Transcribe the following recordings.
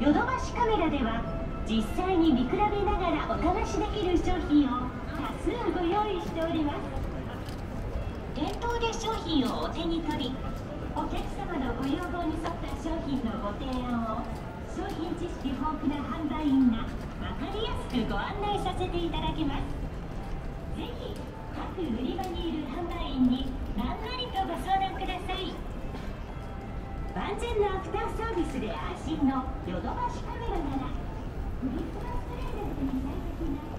ヨドバシカメラでは実際に見比べながらお試しできる商品を多数ご用意しております。店頭で商品をお手に取り、お客様のご要望に沿った商品のご提案を商品知識豊富な販売員が分かりやすくご案内させていただきます。ぜひ各売り場にいる販売員に何なりとご相談ください。 万全なアフターサービスで安心のヨドバシカメラならクリスマスプレゼントに最適な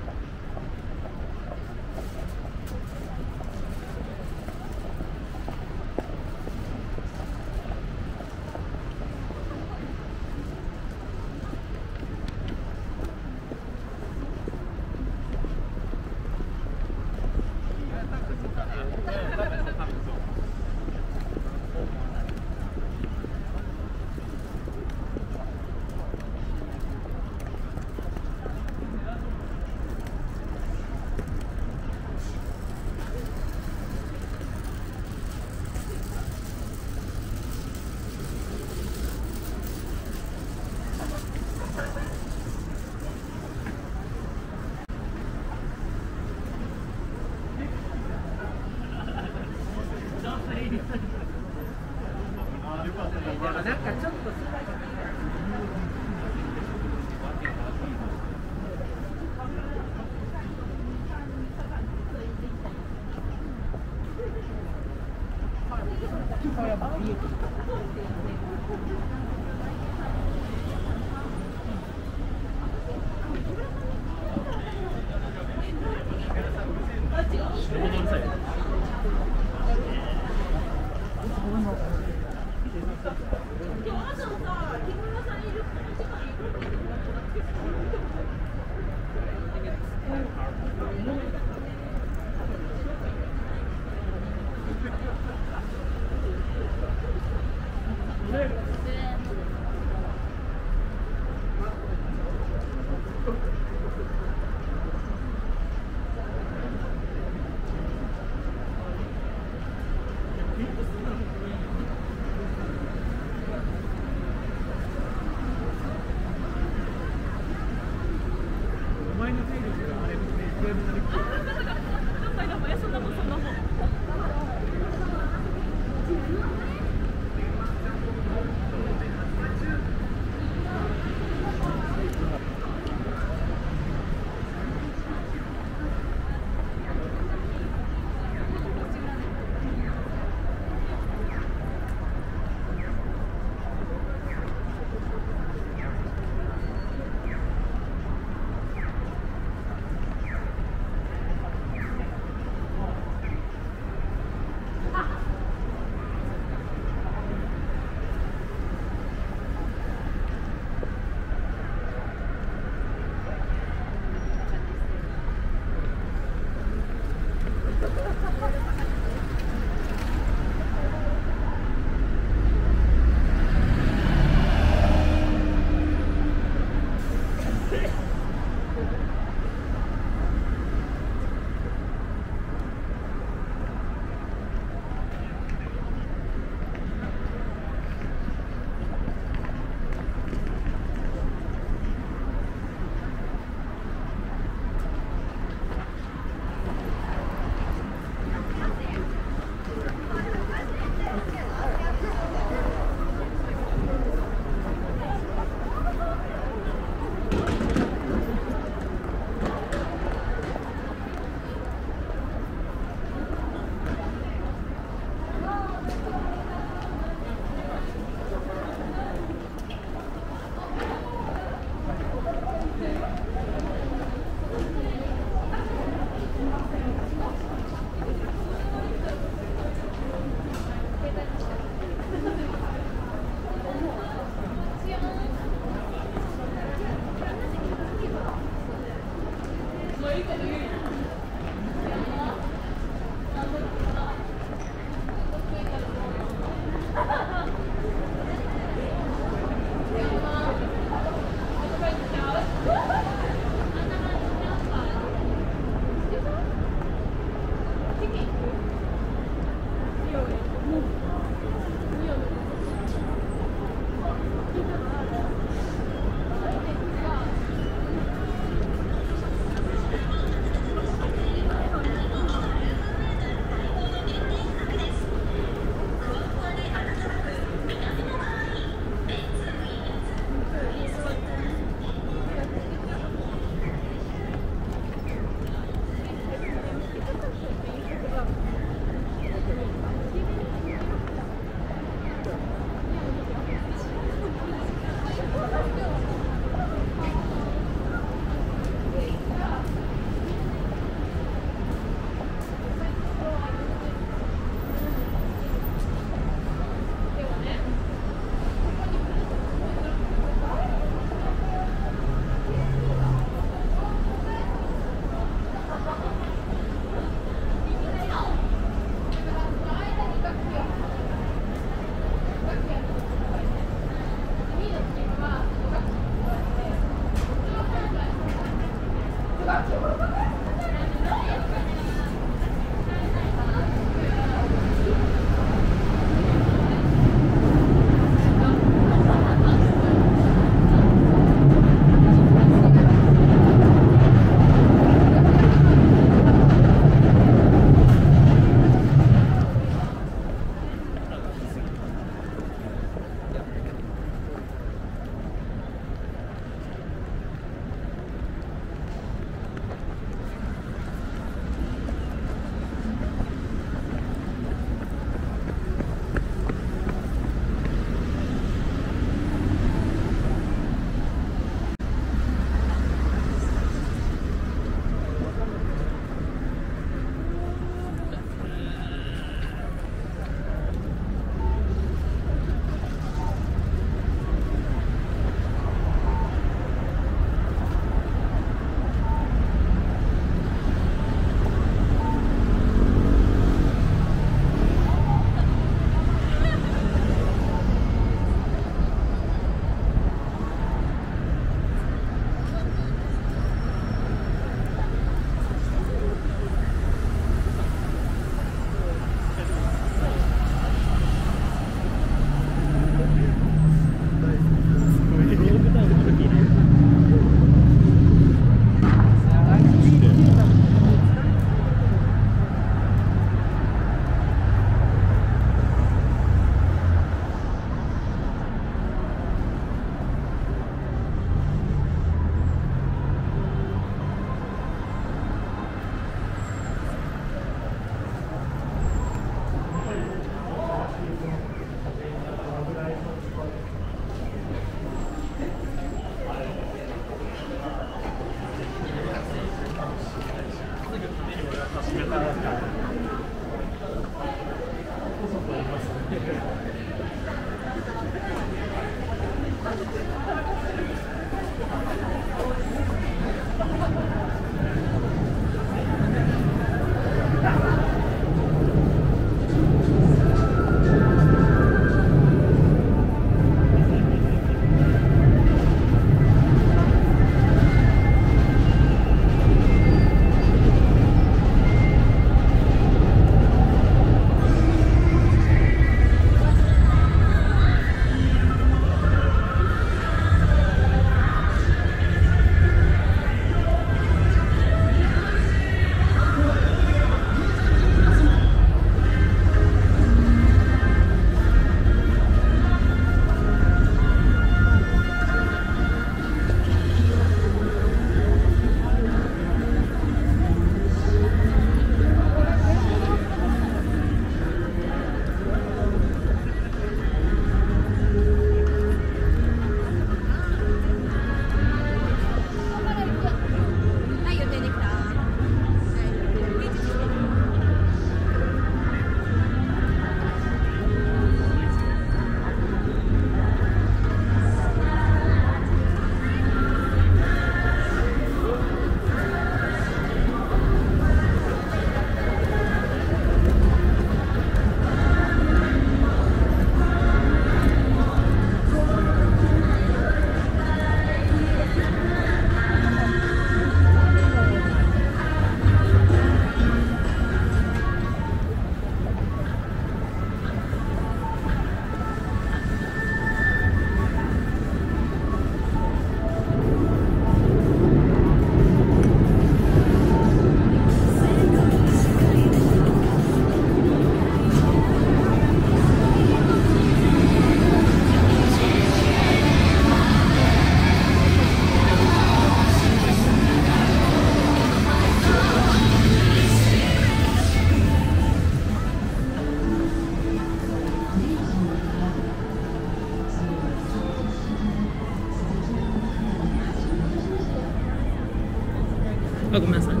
あ、ごめんなさい。な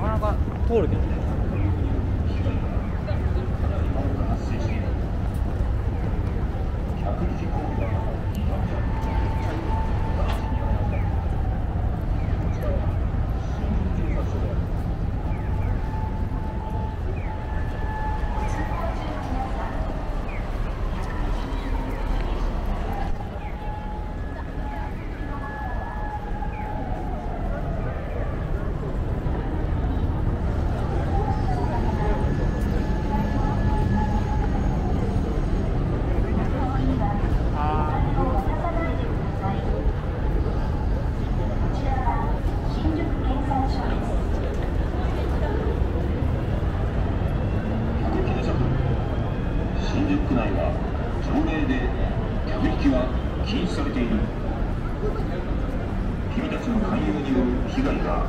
かなか通るけどね。君たちの勧誘による被害が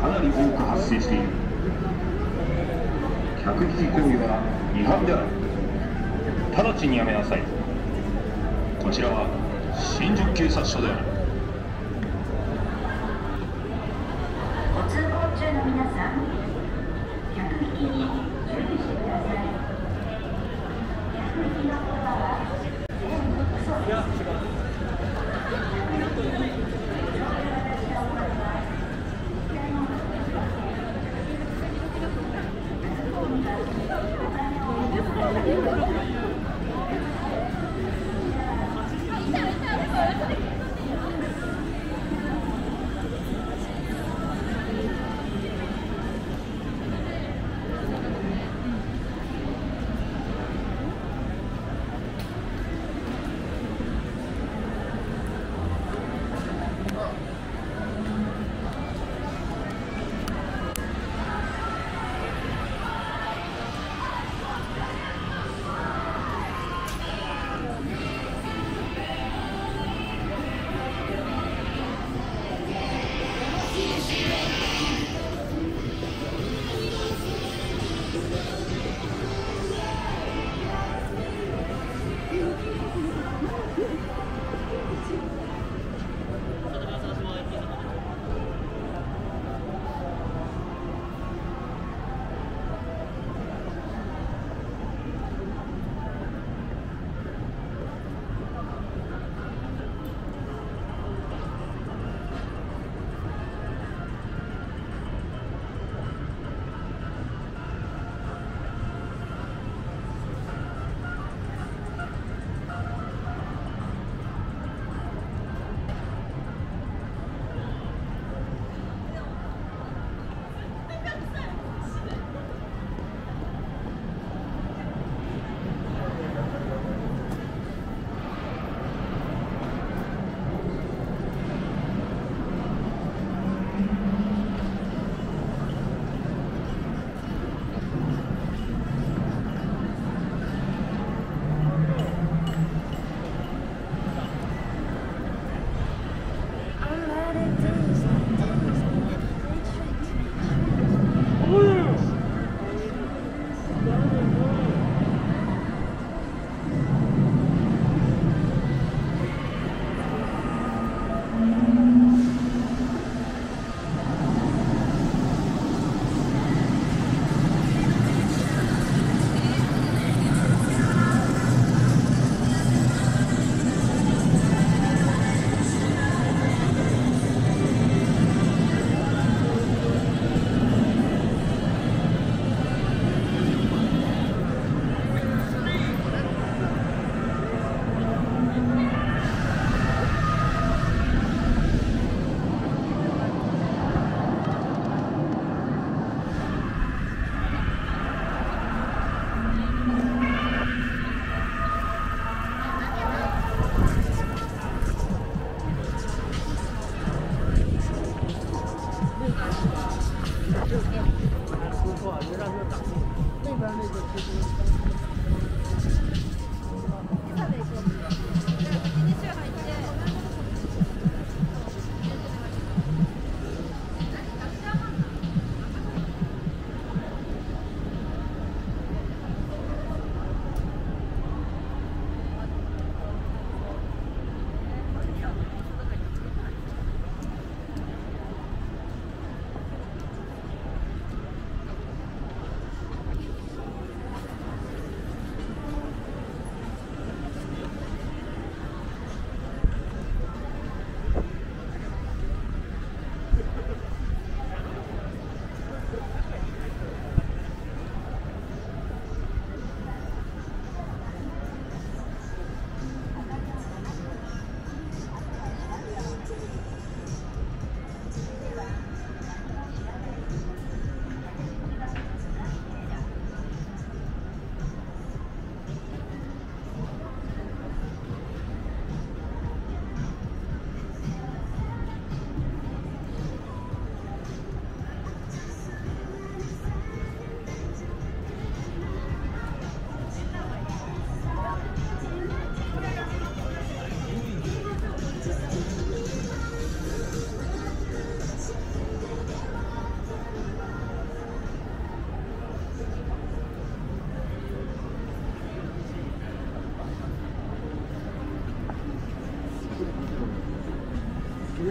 かなり多く発生している。客引き行為は違反である。直ちにやめなさい。こちらは新宿警察署である。ご通行中の皆さん、客引きに注意してください。客引きの言葉は全部嘘です。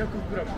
200g。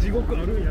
地獄あるんや。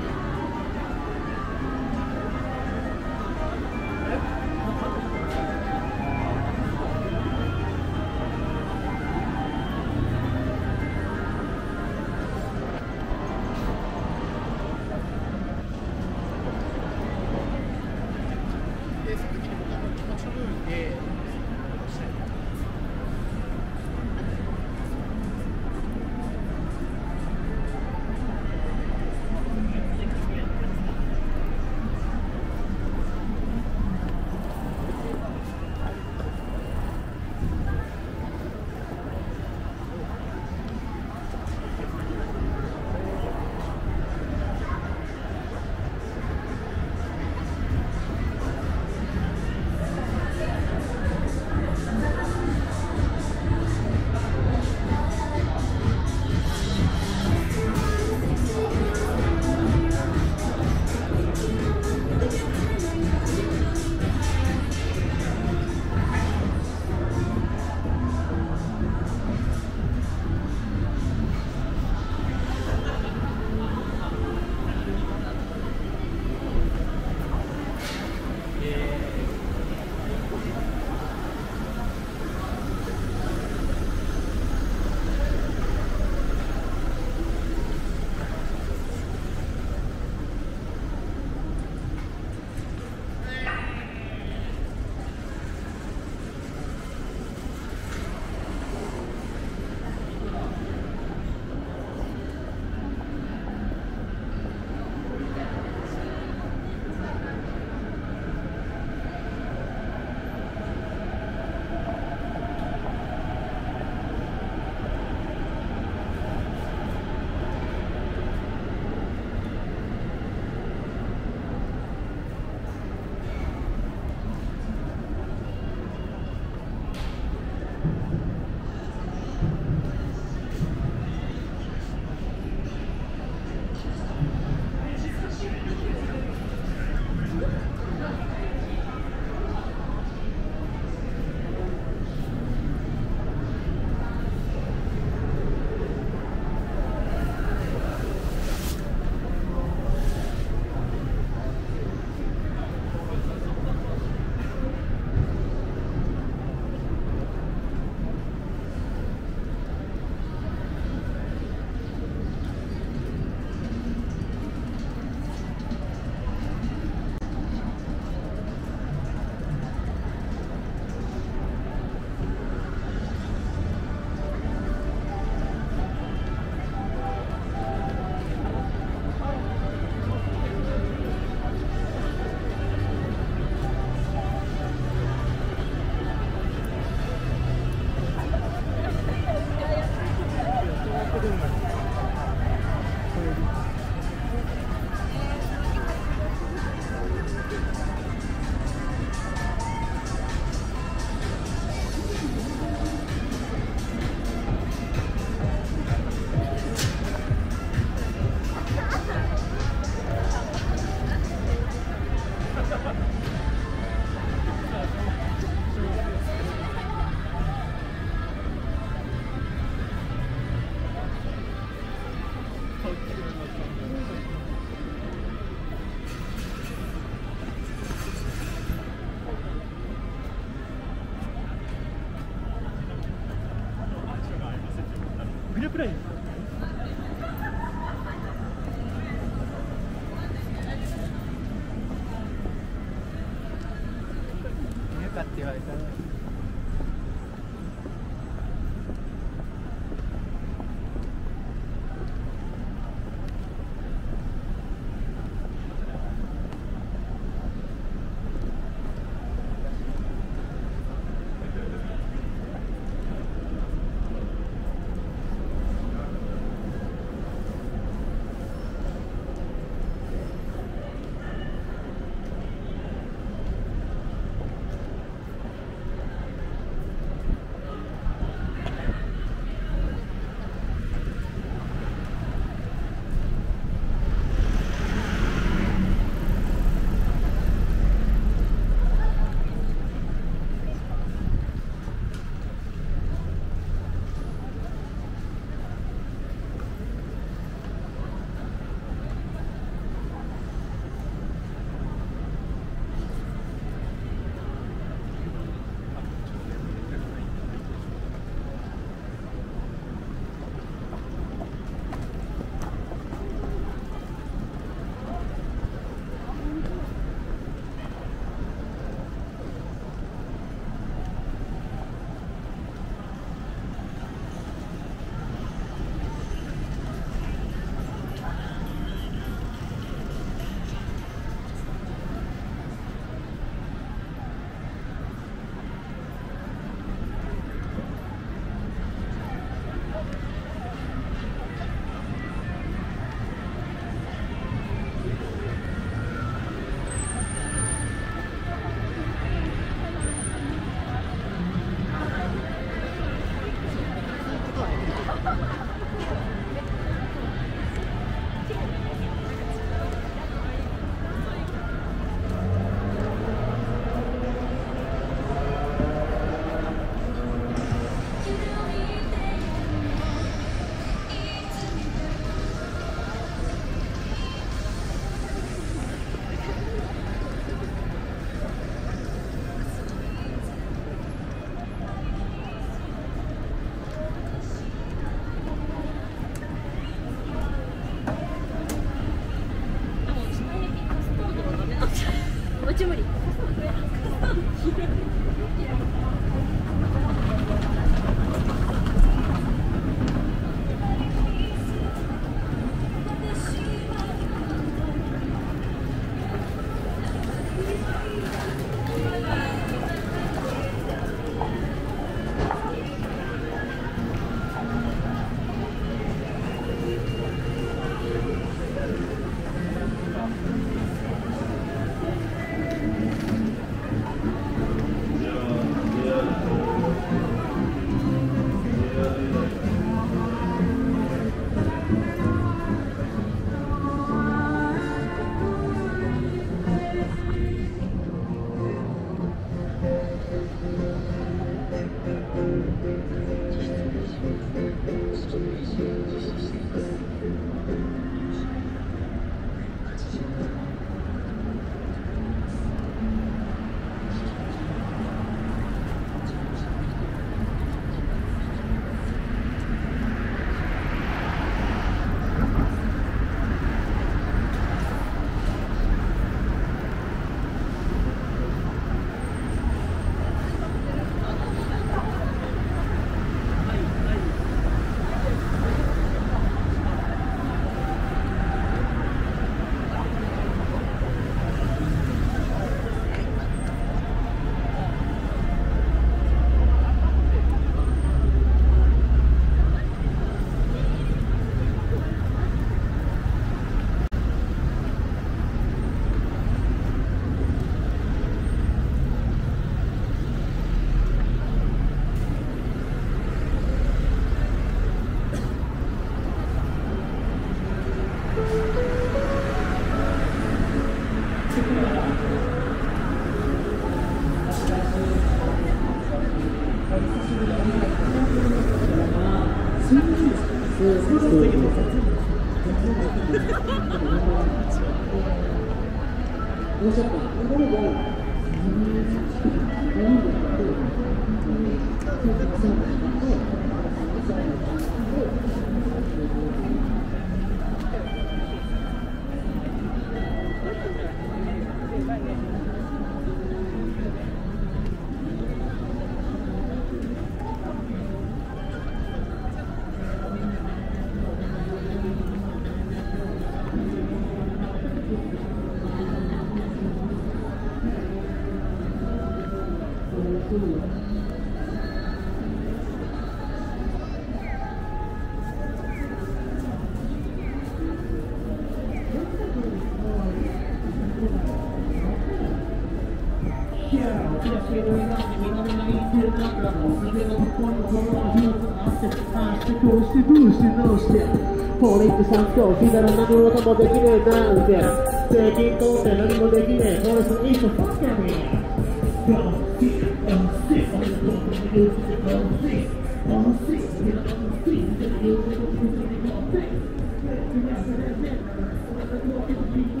何